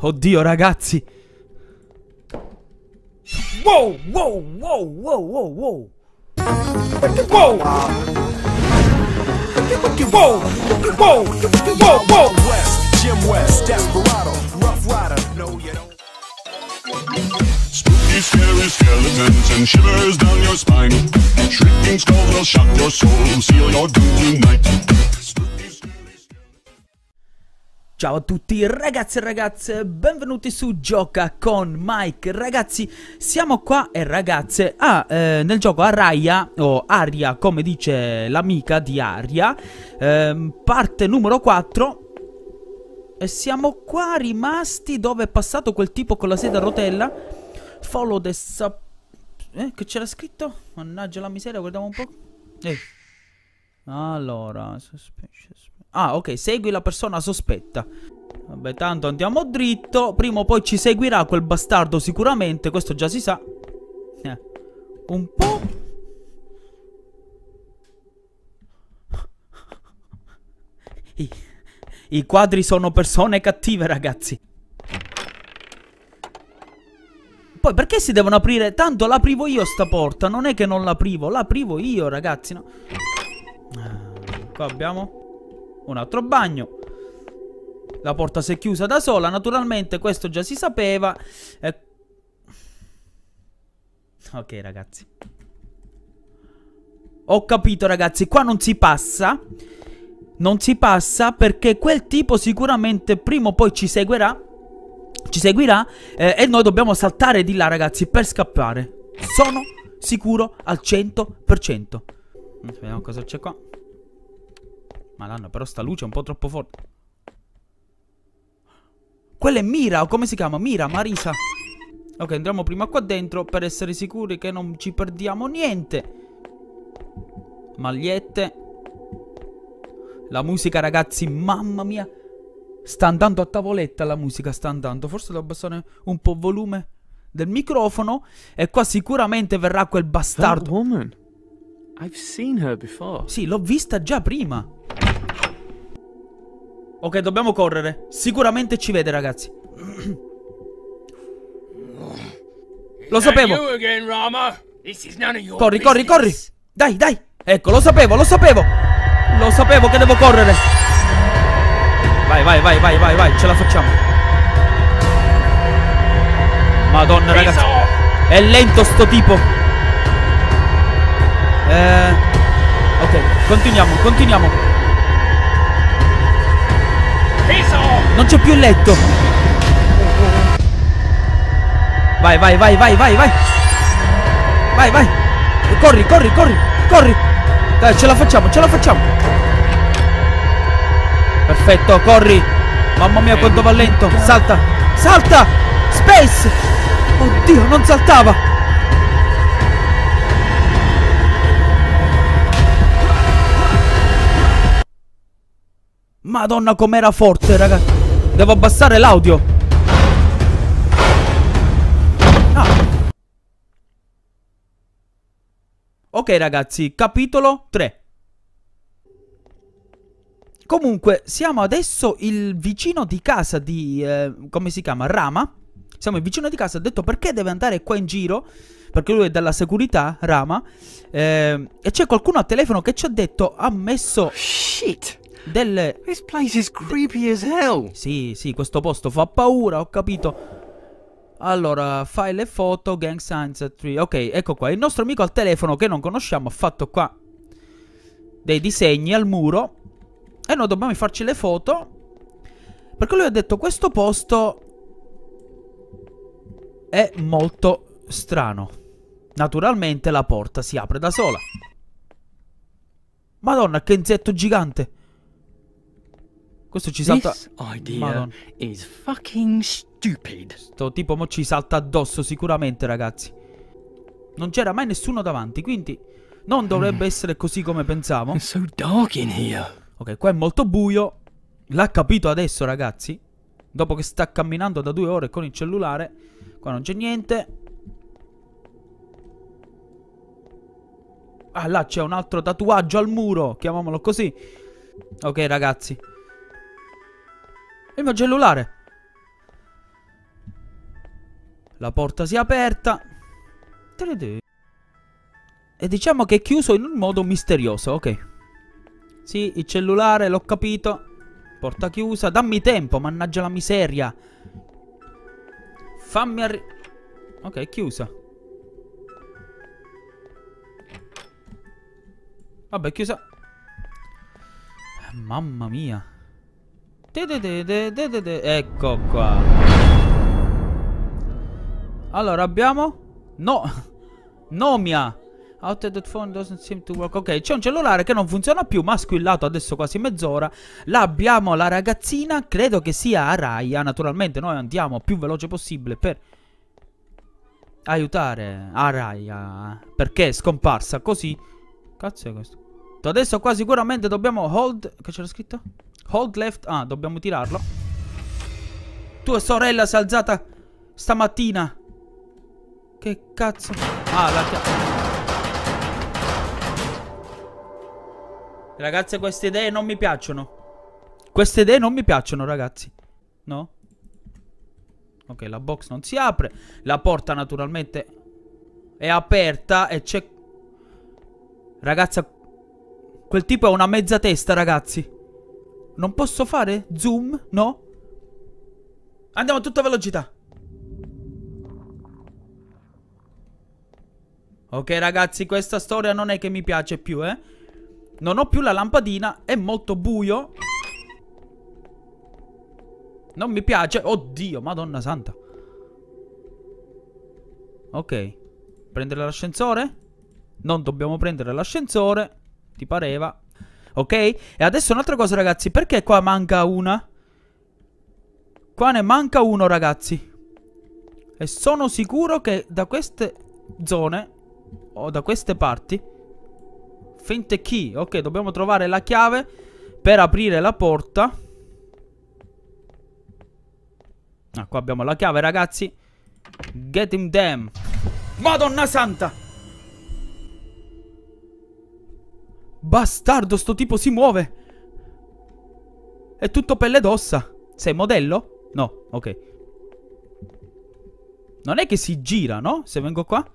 Oddio, ragazzi. Wow, wow, wow, wow, wow, wow. Perché wow? Perché wow? Perché wow? Perché wow? Wow. Jim West, Desperado, Rough Rider, no you don't. Spooky, scary skeletons and shivers down your spine. Shrieking skulls will shock your soul, seal your doom tonight. Ciao a tutti ragazzi e ragazze, benvenuti su Gioca con Mike. Ragazzi, siamo qua e ragazze nel gioco Araya, o Aria come dice l'amica di Aria, parte numero 4. E siamo qua rimasti dove è passato quel tipo con la sedia a rotella. Follow the sub... che c'era scritto? Mannaggia la miseria, guardiamo un po'. Allora, suspicious. Ah, ok, segui la persona sospetta. Vabbè, tanto andiamo dritto. Prima o poi ci seguirà quel bastardo sicuramente, questo già si sa. Un po'. I quadri sono persone cattive, ragazzi. Poi perché si devono aprire? Tanto l'aprivo io sta porta, non è che non l'aprivo, l'aprivo io, ragazzi, no? Qua abbiamo un altro bagno. La porta si è chiusa da sola, naturalmente questo già si sapeva. Ok ragazzi, ho capito ragazzi, qua non si passa. Non si passa perché quel tipo sicuramente prima o poi ci seguirà. Ci seguirà e noi dobbiamo saltare di là ragazzi per scappare. Sono sicuro al 100%. Vediamo cosa c'è qua. Malanno, però sta luce è un po' troppo forte. Quella è Mira, o come si chiama? Mira, Marisa. Ok, andiamo prima qua dentro per essere sicuri che non ci perdiamo niente. Magliette. La musica ragazzi, mamma mia. Sta andando a tavoletta la musica, sta andando. Forse devo abbassare un po' il volume del microfono. E qua sicuramente verrà quel bastardo. Woman. I've seen her before. Sì, l'ho vista già prima. Ok, dobbiamo correre. Sicuramente ci vede, ragazzi. Lo sapevo. Corri, corri, corri. Dai, dai. Ecco, lo sapevo, lo sapevo. Lo sapevo che devo correre. Vai, vai, vai, vai, vai, vai. Ce la facciamo. Madonna, ragazzi. È lento sto tipo. Ok, continuiamo, continuiamo. Non c'è più il letto. Vai, vai, vai, vai, vai, vai. Vai, vai. Corri, corri, corri, corri. Dai, ce la facciamo, ce la facciamo. Perfetto, corri. Mamma mia quanto va lento. Salta, salta. Space. Oddio, non saltava. Madonna com'era forte, ragazzi. Devo abbassare l'audio. Ok ragazzi, capitolo 3. Comunque siamo adesso il vicino di casa di come si chiama? Rama. Siamo il vicino di casa. Ho detto perché deve andare qua in giro, perché lui è della sicurezza, Rama. E c'è qualcuno al telefono che ci ha detto, ha messo shit delle... This place is creepy as hell. Sì, sì, questo posto fa paura, ho capito. Allora, fai le foto, gang signs at 3. Ok, ecco qua, il nostro amico al telefono che non conosciamo ha fatto qua dei disegni al muro e noi dobbiamo farci le foto perché lui ha detto questo posto è molto strano. Naturalmente la porta si apre da sola. Madonna, che insetto gigante. Questo ci salta. Madonna. Is fucking stupid. Sto tipo mo ci salta addosso sicuramente, ragazzi. Non c'era mai nessuno davanti, quindi non dovrebbe essere così come pensavo. It's so dark in here. Ok, qua è molto buio. L'ha capito adesso, ragazzi. Dopo che sta camminando da 2 ore con il cellulare. Qua non c'è niente. Ah, là c'è un altro tatuaggio al muro, chiamiamolo così. Ok, ragazzi, il mio cellulare. La porta si è aperta. E diciamo che è chiuso in un modo misterioso, ok. Sì, il cellulare, l'ho capito. Porta chiusa. Dammi tempo, mannaggia la miseria. Fammi arrivare. Ok, è chiusa. Vabbè, è chiusa. Mamma mia. Ecco qua. Allora, abbiamo... No. Nomia. Outdated phone doesn't seem to work. Ok, c'è un cellulare che non funziona più. Ma ha squillato adesso quasi mezz'ora. L'abbiamo la ragazzina. Credo che sia Araya. Naturalmente noi andiamo più veloce possibile per aiutare Araya, perché è scomparsa così. Cazzo è questo? Adesso qua sicuramente dobbiamo hold. Che c'era scritto? Hold left. Ah, dobbiamo tirarlo. Tua sorella si è alzata stamattina. Che cazzo? Ah, la chiave. Ragazzi, queste idee non mi piacciono. Queste idee non mi piacciono, ragazzi. No? Ok, la box non si apre. La porta naturalmente è aperta e c'è... Ragazza, quel tipo è una mezza testa, ragazzi. Non posso fare zoom? No? Andiamo a tutta velocità. Ok, ragazzi, questa storia non è che mi piace più, eh. Non ho più la lampadina, è molto buio. Non mi piace. Oddio, madonna santa. Ok. Prendere l'ascensore? Non dobbiamo prendere l'ascensore. Ti pareva. Ok. E adesso un'altra cosa, ragazzi. Perché qua manca una? Qua ne manca uno, ragazzi. E sono sicuro che da queste zone o da queste parti... Finte key. Ok, dobbiamo trovare la chiave per aprire la porta. Ah, qua abbiamo la chiave, ragazzi. Get him damn. Madonna santa. Bastardo, sto tipo si muove. È tutto pelle ed ossa. Sei modello? No, ok. Non è che si gira, no? Se vengo qua.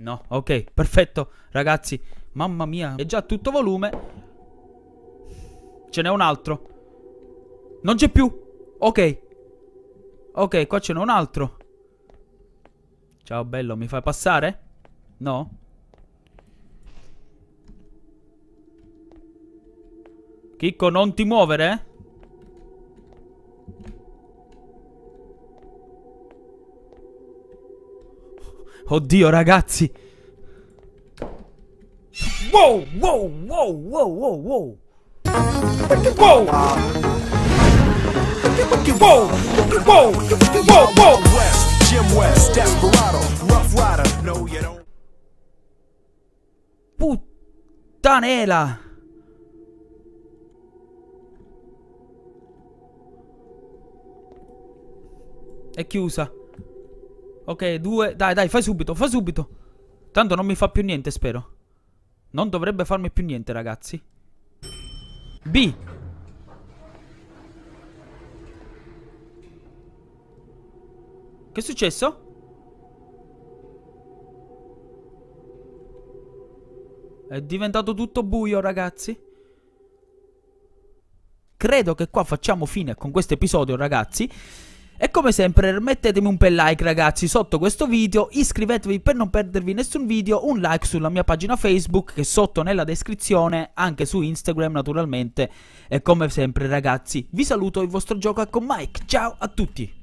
No, ok, perfetto, ragazzi. Mamma mia, è già tutto volume. Ce n'è un altro. Non c'è più. Ok. Ok, qua ce n'è un altro. Ciao bello, mi fai passare? No. Kiko, non ti muovere, eh. Oddio, ragazzi. Wow, wow, wow, wow, wow, wow. Wow. Wow. Wow. Wow, wow. Jim West, Desperado, Rough Rider. No, you don't. Puttanela. È chiusa. Ok, due. Dai, dai, fai subito, fai subito. Tanto non mi fa più niente, spero. Non dovrebbe farmi più niente, ragazzi. B. Che è successo? È diventato tutto buio, ragazzi. Credo che qua facciamo fine con questo episodio, ragazzi. E come sempre mettetemi un bel like, ragazzi, sotto questo video. Iscrivetevi per non perdervi nessun video. Un like sulla mia pagina Facebook che è sotto nella descrizione. Anche su Instagram naturalmente. E come sempre, ragazzi, vi saluto, il vostro Gioca con Mike. Ciao a tutti.